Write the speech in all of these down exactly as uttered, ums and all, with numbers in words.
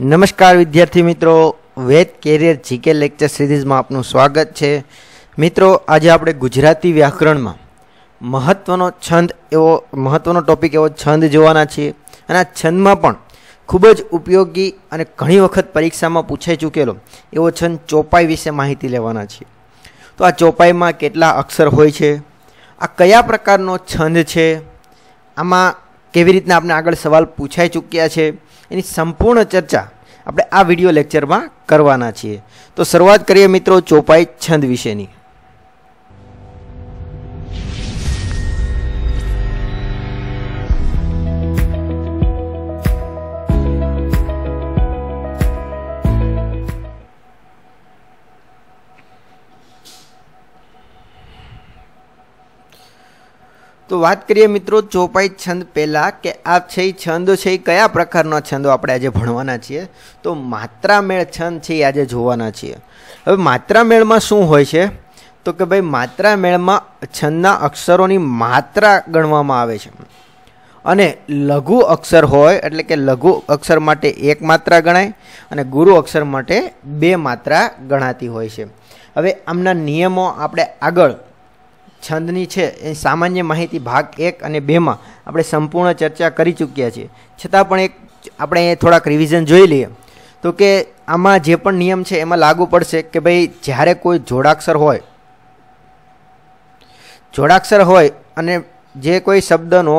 नमस्कार विद्यार्थी मित्रों, Ved career GK lecture series में आपनु स्वागत है। मित्रों, आज आप गुजराती व्याकरण में महत्वनो छंद एवो महत्वनो टॉपिक एवो छंद जोवाना छे। आ छंद में पण खूब ज उपयोगी अने घणी वखत परीक्षा में पूछाई चूकेलो एवो छंद चौपाई विषे माहिती लेवाना छे। तो आ चौपाई में केटला अक्षर होय छे, आ कया प्रकारनो छंद छे, आमा केवी रीतना आपने आगळ सवाल पूछाई चूक्या छे, एनी संपूर्ण चर्चा आपणे आ विडियो लेक्चर में करवाना छीए। तो शुरुआत करिए मित्रों चौपाई छंद विशेनी। तो बात करिए मित्रों चौपाई छंद पहला के आ छे छंद छे कया प्रकारनो छंदो आपणे आजे भणवाना छीए। तो मात्रामेळ छंद छे आजे जोवाना छीए। हवे मात्रामेळमां शुं होय छे? तो के भाई मात्रामेळमां छंदना अक्षरोनी मात्रा गणवामां आवे छे अने लघु अक्षर होय एटले के लघु अक्षर माटे एक मात्रा गणाय अने गुरु अक्षर माटे बे मात्रा गणाती होय छे। हवे आमना नियमो आपणे आगळ छंदनी छे ए सामान्य माहिती भाग एक अने बे में आपणे संपूर्ण चर्चा करी चूक्या छे, छतां पण एक आपणे थोड़ाक रिविजन जोई लीए। तो के आमां जे पण नियम छे एमां लागू पड़शे के भाई ज्यारे कोई जोड़ाक्षर होय जोड़ाक्षर होय अने जे कोई शब्दनो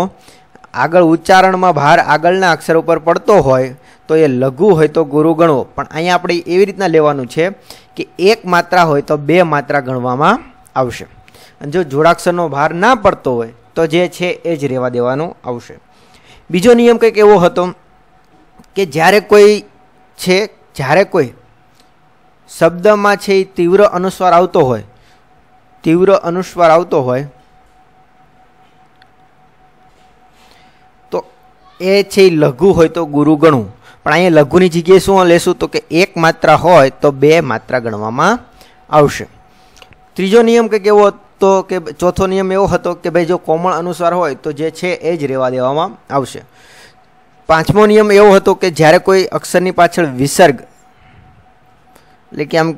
आगळ उच्चारण में भार आगळना अक्षर पर पड़तो होय तो ये लघु होय तो गुरु गणवो, पण अहीं आपणे एवी रीतना लेवानुं छे के एक मात्रा होय तो बे मात्रा गणवामां आवशे। जो जोड़ाक्षरनो भार ना पड़तो होय तो जे छे ए ज रहेवा देवानुं आवशे। बीजो नियम कंईक एवो हतो के ज्यारे कोई छे ज्यारे कोई शब्दमां छे तीव्र अनुस्वार आवतो होय तीव्र अनुस्वार आवतो होय तो ए छे लघु होय तो गुरु गणवुं, पण अहीं लघुनी जग्याए शुं लेशुं तो के एक मात्रा होय तो बे मात्रा गणवामां आवशे। त्रीजो नियम कंईक एवो तो के चौथो नियम एवो हतो के भाई जो कोमल अनुस्वार होय तो जे छे ए ज रहेवा देवामां आवशे। पांचमो नियम एवो हतो के ज्यारे कोई अक्षरनी पाछळ विसर्ग એટલે કે આમ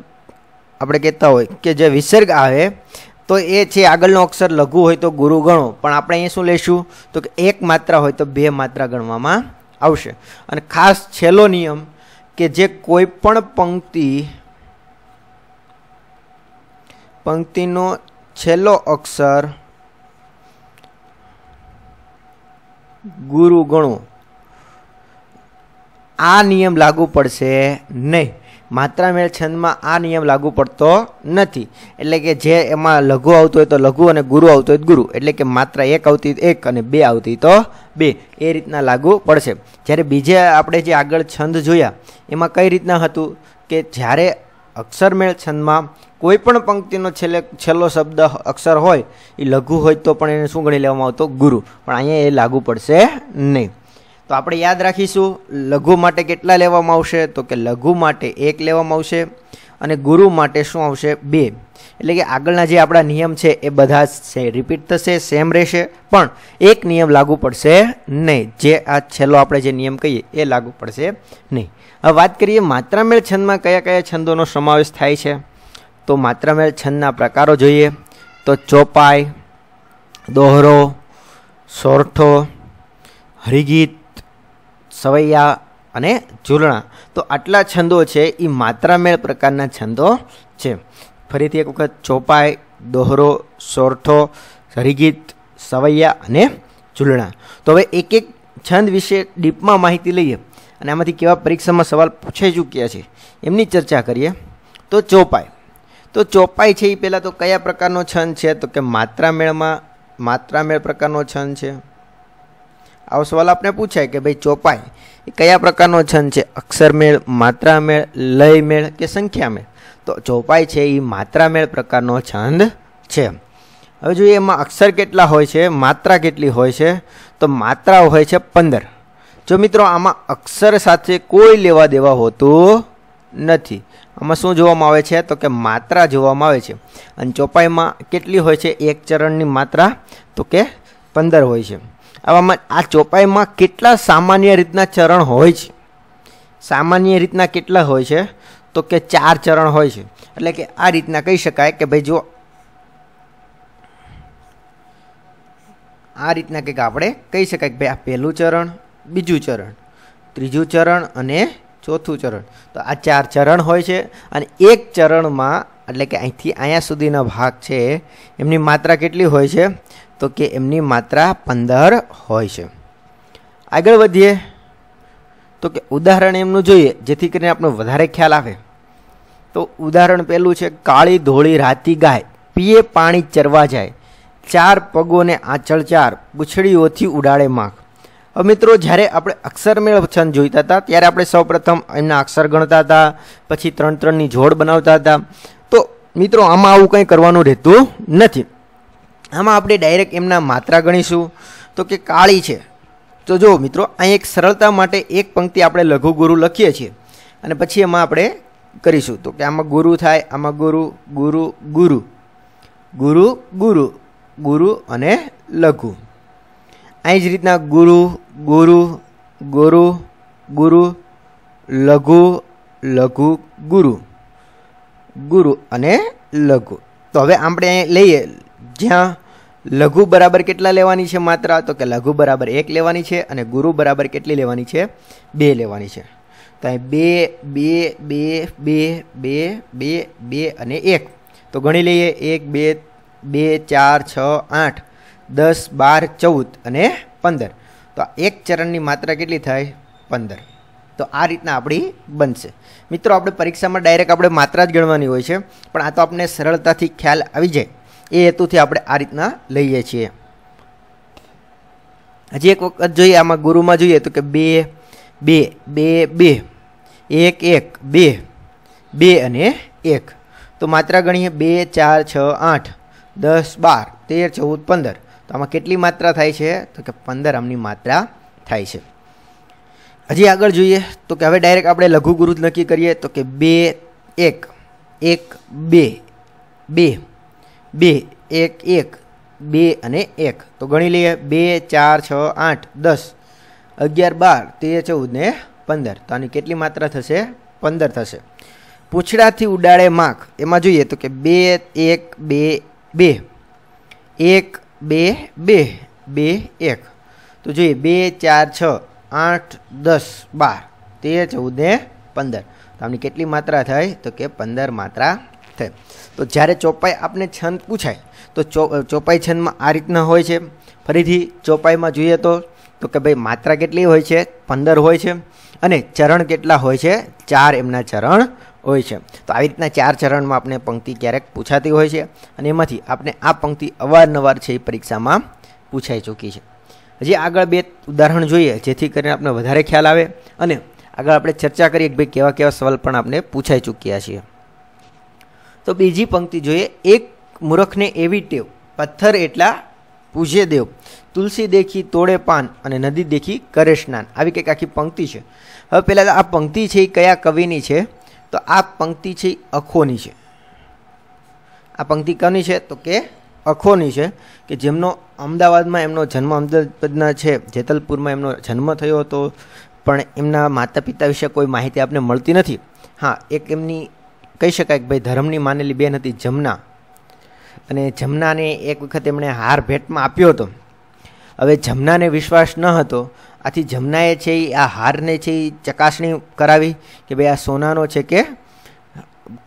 આપણે કહેતા હોય કે જે વિસર્ગ આવે તો એ છે આગળનો અક્ષર લઘુ હોય તો ગુરુ ગણો, પણ આપણે અહીં શું લેશું તો કે એક માત્રા હોય તો બે માત્રા ગણવામાં આવશે। અને ખાસ છેલ્લો નિયમ કે જે કોઈ પણ પંક્તિ પંક્તિનો छेल्लो अक्षर गुरु गणो, आ नियम लागू पड़शे नहीं। मात्रामेळ छंदमां आ नियम लागू पड़तो नथी, एटले के जे एमां लघु आवतो होय तो लघु अने गुरु आवतो होय तो गुरु, एटले के मात्रा एक आवती एक अने बे आवती तो बे, ए रीतना लागू पड़शे। ज्यारे बीजे आपणे जे आगळ छंद जोया एमां कई रीतना हतुं के ज्यारे अक्षरमेळ छंदमां कोईपण पंक्तिनो छेल्ले छेल्लो शब्द अक्षर होय ए लघु होय तो पण एने शुं गणी लेवामां आवतो गुरु, पण अहींया ए लागू पड़शे नहीं। तो आपणे याद राखीशुं लघु माटे केटला लेवामां आवशे तो के लघु माटे एक लेवामां आवशे अने गुरु माटे शुं आवशे बे, एटले के आगळना जे आपणा नियम छे ए बधा ज रिपीट थशे सेम रहेशे पण एक नियम लागू पड़शे नहीं, जे आ छेल्लो आपणे जे नियम कहीए ए लागू पड़शे नहीं। हवे वात करीए मात्रामेळ छंदमां कया कया छंदोनो समावेश थाय छे। तो मात्रामेळ छंदना प्रकारों जोईए तो चौपाई, दोहरो, सोरठो, हरिगीत, सवैया अने झूलणा। तो आटला छंदो छे ई मात्रामेळ प्रकारना छंदो छे। फरीथी एक वखत चौपाई, दोहरो, सोरठो, हरिगीत, सवैया अने झूलणा। तो हवे एक एक छंद विषे डीपमां माहिती लईए अने आमांथी केवा परीक्षामां सवाल पूछाई चूक्या छे एमनी चर्चा करीए। तो चौपाई तो चौपाई है पहला तो क्या प्रकार छंद है तो कि मात्रामेळ में मात्रामेळ प्रकार छंद है। आ सवाल आपने पूछाय कि भाई चौपाई क्या प्रकार छंद है, अक्षरमेळ, मात्रामेळ, लयमेळ के संख्यामेळ? तो चौपाई है ये मात्रामेळ प्रकार छंद है। हवे जोईए एमां अक्षर केटला होय छे, मात्रा केटली होय छे? तो मात्रा होय छे पंदर। जो मित्रों आमां अक्षर साथे कोई लेवा देवा होतुं નથી, આમાં શું જોવામાં આવે છે તો કે માત્રા જોવામાં આવે છે। અને ચોપાઈમાં કેટલી હોય છે? એક ચરણની માત્રા તો કે પંદર હોય છે। આવામાં આ ચોપાઈમાં કેટલા સામાન્ય રીતના ચરણ હોય છે? सामान्य रीतना केटला होय छे तो के चार चरण होय छे एटले के आ रीतना कही शकाय के भाई जो आ रीतना के आपणे कही शकाय के भाई आ पहेलुं चरण, बीजू चरण, त्रीजू चरण अने चौथु चरण। तो आ चार चरण होय छे अने एक चरण में एटले के अहींथी आया सुधीनो भाग छे एमनी मात्रा केटली होय छे तो के एमनी मात्रा पंदर होय छे। आगळ वधीए तो कि उदाहरण एमनुं जोईए जेथी करीने आपने वधारे ख्याल आवे। तो उदाहरण पहेलुं छे काळी धोळी राती गाय पीए पाणी चरवा जाए चार पगोने आंचल चार बूछड़ीओथी उडाड़े माख। हवे मित्रों ज्यारे आपणे अक्षरमेळ छंद जोईता हता त्यारे आपणे सौप्रथम एमना अक्षर गणता हता पछी त्रण त्रणनी जोड बनावता हता। तो मित्रों आमां आवुं कंई करवानुं रहेतुं नथी। आमां आपणे डायरेक्ट एमना मात्रा गणीशुं तो कि काळी छे तो जो मित्रों अहीं एक सरलता माटे एक पंक्ति आपणे लघु गुरु लखीए छीए अने पछी एमां आपणे करीशुं तो कि आमां गुरु थाय, आमां गुरु गुरु गुरु गुरु गुरु गुरु अने लघु। आ ज रीतना गुरु गुरु गुरु गुरु लघु लघु गुरु गुरु अने लघु। तो हवे आपणे अहीं लईए ज्यां लघु बराबर केटला लेवानी छे मात्रा तो कि लघु बराबर एक लेवानी छे अने गुरु बराबर केटली लेवानी छे बे लेवानी छे। तो अहीं बे बे बे बे बे बे बे अने एक तो गणी लईए एक बे बे चार छ आठ दस बार चौद अने पंदर। तो एक चरणनी मात्रा केटली थाय पंदर। तो आ रीतना आपणी बनशे। मित्रों आपणे परीक्षामां डायरेक्ट आपणे मात्रा ज गणवानी होय छे पण आ तो आपणे सरळताथी ख्याल आवी जाय ए हेतुथी आपणे आ रीतना लईए छीए। हजी एक वखत जोईए आमां गुरुमां जोईए तो के बे बे बे बे एक एक बे बे अने एक। तो मात्रा गणीए बे चार छ आठ दस बार तेर चौद पंदर। तो आमां केटली मात्रा थाय छे तो के पंदर आमनी मात्रा थाय छे। हजी आगळ जोईए तो के हवे डायरेक्ट आपणे लघु गुरु नक्की करीए तो के बे एक एक बे बे बे एक एक बे अने एक। तो गणी लीए बे चार छ आठ दस अगियार बार तेर चौद ने पंदर। तो आनी केटली मात्रा थशे पंदर थशे। पूछडाथी उडाड़े माख एमां जोईए तो के बे एक बे बे एक बे बे बे एक। तो जोईए बे चार छ आठ दस बार तेर चौद ने पंदर। तो आमनी केटली मात्रा थाय तो के पंदर मात्रा थाय। तो જ્યારે ચોપાઈ आपने छंद पूछाय तो चो चौपाई छंद में आ रीतना होय छे। फरीथी चौपाई में जोईए तो तो के भाई मात्रा केटली होय छे पंदर होय छे अने चरण केटला होय छे चार एमना चरण होय छे। तो आ रीतना चार चरण में आपने पंक्ति क्यारेक पूछाती होय छे अने एमांथी आपने आ पंक्ति अवारनवार छे परीक्षा में पूछाई चूकी छे। हजी आगळ बे उदाहरण जोईए जेथी करीने आपने वधारे ख्याल आवे अने आगळ आपणे चर्चा करीए के भाई केवा केवा सवाल पण आपने पूछाई चूक्या छे। तो बीजी पंक्ति जोईए एक मूर्ख ने एवी टेव पत्थर एटला पूजे देव तुलसी देखी तोड़े पान अने नदी देखी करे स्नान। आवी कंईक आखी पंक्ति छे। हवे पहेला आ पंक्ति छे कया कविनी छे तो आ पंक्ति छे अखोनी छे। आ पंक्ति कोनी छे तो के अखोनी छे के जेमनो अमदावादमां एमनो जन्म अमदावादना छे जेतलपुरमां एमनो जन्म थयो हतो पण एमना माता पिता विषे कोई माहिती आपणे मळती नथी। हाँ एक एमनी कही शकाय के भाई धर्मनी मानेली बेन हती जमना अने जमनाने एक वखत एमणे हार भेटमां आप्यो हतो। हवे जमनाने विश्वास न हतो आथी जमनाए छे ई आ हारने छे ई चकासणी करावी के भाई आ सोनानो छे के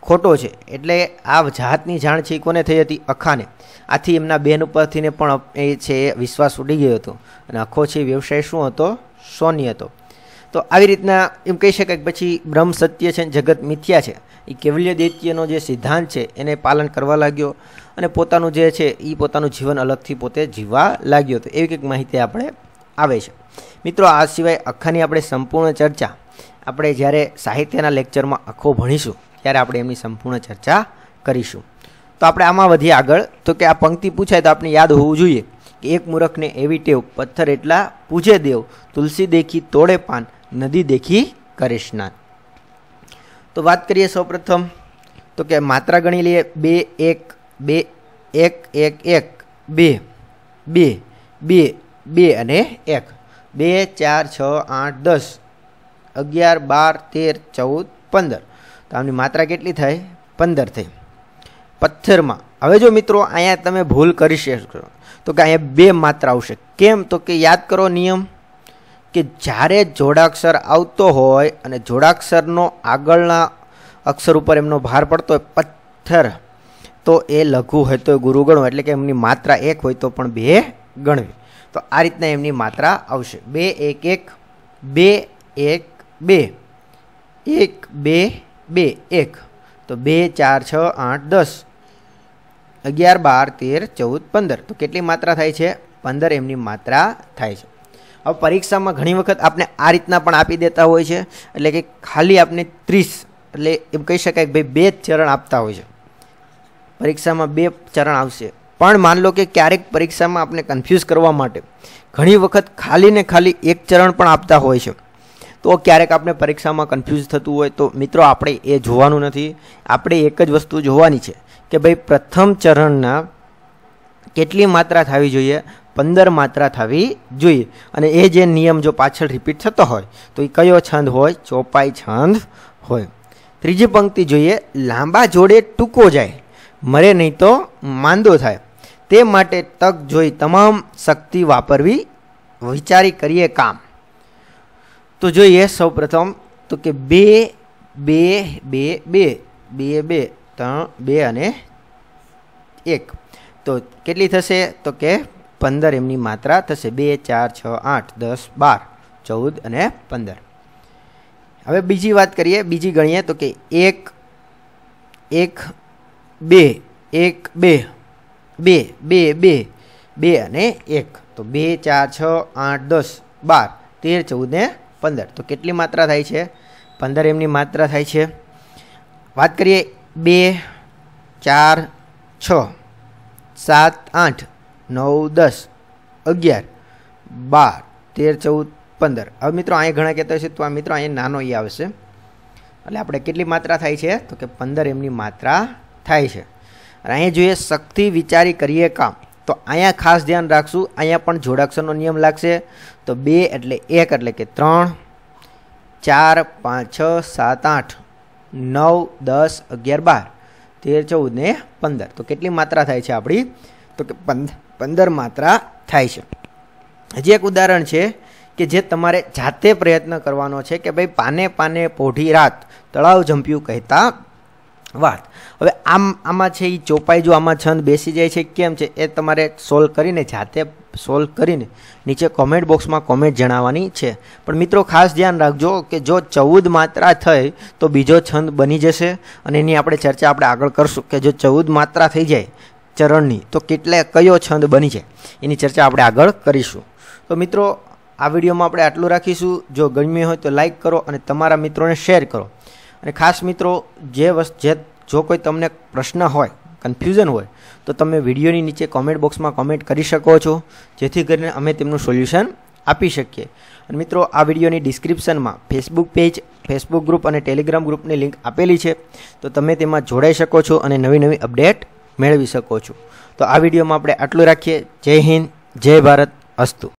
खोटो छे एटले आ जातनी जाण छे कोने थई हती अखाने। आथी एमना बेन उपरथीने पण ए छे विश्वास उडी गयो हतो अने अखो छे व्यवसाय शुं हतो सोनी हतो। तो આવી રીતના એમ કહી શકાય કે પછી બ્રહ્મ સત્ય છે જગત મિથ્યા છે એ કેવલ્ય દૈત્યનો જે સિદ્ધાંત છે એને પાલન કરવા લાગ્યો અને પોતાનું જે છે એ પોતાનું જીવન અલગથી પોતે જીવવા લાગ્યો હતો એવી કંઈક માહિતી આપણે આવે છે। મિત્રો આ સિવાય અખાની આપણે સંપૂર્ણ ચર્ચા આપણે જ્યારે સાહિત્યના લેક્ચરમાં અખો ભણીશું ત્યારે આપણે એમની સંપૂર્ણ ચર્ચા કરીશું। તો આપણે આમાં વધીએ આગળ તો કે આ પંક્તિ પૂછાય તો આપણે યાદ હોવું જોઈએ કે એક મૂર્ખને એવી ટેવ પથ્થર એટલા પૂજે દેવ તુલસી દેખી તોડે પાન नदी देखी करे स्नान। तो बात करिए सौ प्रथम तो क्या मात्रा गणी लीए बे एक बे एक एक एक बे बे बे बे अने एक बे चार छ आठ दस अगियार बार तेर चौदह पंदर तो आमनी मात्रा केटली थाय पंदर थी पत्थर में। हवे जो मित्रों अहींया तमे भूल करी शको तो कि अहींया बे मात्रा आवशे केम तो कि याद करो नियम कि ज्यारे जोड़ाक्षर आवतो होय अने जोड़ाक्षरनो आगळना अक्षर उपर एमनो भार पड़तो होय पत्थर तो ए लघु होय तो गुरु गणो एटले के एमनी मात्रा एक होय तो पण बे गणवी। तो आ रीतना एमनी मात्रा आवशे बे एक एक बे एक बे एक बे बे एक तो बे चार छ आठ दस अगियार बार तेर चौदह पंदर तो केटली मात्रा थाय छे पंदर एमनी मात्रा थाय छे। अब परीक्षा में घनी वक्त आपने आ रीतना पण आपी देता होय छे एटले के खाली आपने तीस एटले एम कही शकाय के भाई बे चरण आपता होय छे परीक्षा में बे चरण आवशे। पण मान लो कि क्यारेक परीक्षा में आपने कन्फ्यूज करवा माटे घणी वखत खाली ने खाली एक चरण पण आपता होय छे तो क्यारेक आपने परीक्षा में कन्फ्यूज थतुं होय तो मित्रों आपणे ए जोवानुं नथी आपणे एक ज वस्तु जोवानी छे कि भाई प्रथम चरणना केटली मात्रा थावी जोईए पंदर मात्रा थावी जोईए अने ए जे नियम जो पाछळ रिपीट थतो होय तो ए कयो छंद होय चौपाई छंद होय। त्रीजी पंक्ति जोईए लांबा जोड़े टूको जाए मरे नहीं तो मांदो थाय ते माटे तक जोई तमाम शक्ति वापरवी विचारी करिए काम। तो जो ये सौ प्रथम तो कि बे बे बे बे बे बे त्रण बे अने एक तो केटली थशे तो के पंदर एमनी मात्रा थशे बे चार छ आठ दस बार चौद अने पंदर। हवे बीजी बात करिए बीजी गणीए तो कि एक एक बे एक बे बे बे बे बे अने एक तो बे चार छ आठ दस बार तेर चौदह ने पंदर तो केटली मात्रा थाय छे पंदर एमनी मात्रा थाय छे। बात करिए बे चार छ सात आठ नौ दस अगियार बार तेर चौदह पंदर। अब मित्रों अहीं घणा कहेता हशे तो आ मित्रों अहीं नानो ई आवशे एटले आपणे केटली मात्रा थाय छे तो के पंदर एमनी मात्रा थाय छे। अहीं जोईए शक्ति विचारी करिए काम तो अहीं खास ध्यान राखशुं अहीं पण जोड़ाक्षरनो नियम लागशे तो बे एटले एक एटले के त्रण चार पांच छ सात आठ नौ दस अगियार बार तेर चौद ने पंदर तो केटली मात्रा थाय छे आपणी तो के पंदर मात्रा थाय छे। हजी एक उदाहरण छे कि जे तमारे जाते प्रयत्न करवानो छे कि भाई पाने पाने पोढ़ी रात तळाव जंप्यू कहता वात। हवे आम आमा छे ई चौपाई जो आमा छंद बेसी जाय छे केम छे ए तमारे सोल्व करीने जाते सोल्व करीने नीचे कमेंट बॉक्स में कमेंट जणाववानी छे। पण मित्रों खास ध्यान राखजो कि जो चौदह मात्रा थई तो बीजो छंद बनी जशे अने एनी आपणे चर्चा आपणे आगळ करशुं कि जो चौदह मात्रा थई जाय चरणनी तो केटले कयो छंद बनी जाय एनी चर्चा आपणे आगळ करीशुं। तो मित्रों आ विडियोमां आपणे आटलुं राखीशुं। जो गम्युं होय तो लाइक करो अने तमारा मित्रोने शेर करो अने खास मित्रों जे वस्त जे जो कोई तमने प्रश्न होय कन्फ्यूजन होय तो तमे विडियोनी नीचे कमेंट बॉक्स में कमेंट करी शको छो जेथी करीने अमे तेमनुं सोल्यूशन आपी शकीए। अने मित्रों आ विडियोनी डिस्क्रिप्शन में फेसबुक पेज फेसबुक ग्रुप अने टेलिग्राम ग्रुपनी लिंक आपेली छे तो तमे तेमां जोड़ाई शको छो अने नवी नवी अपडेट मेळवी शको छो। तो आ विडियोमां आपणे आटलुं राखीए। जय हिंद जय भारत अस्तु।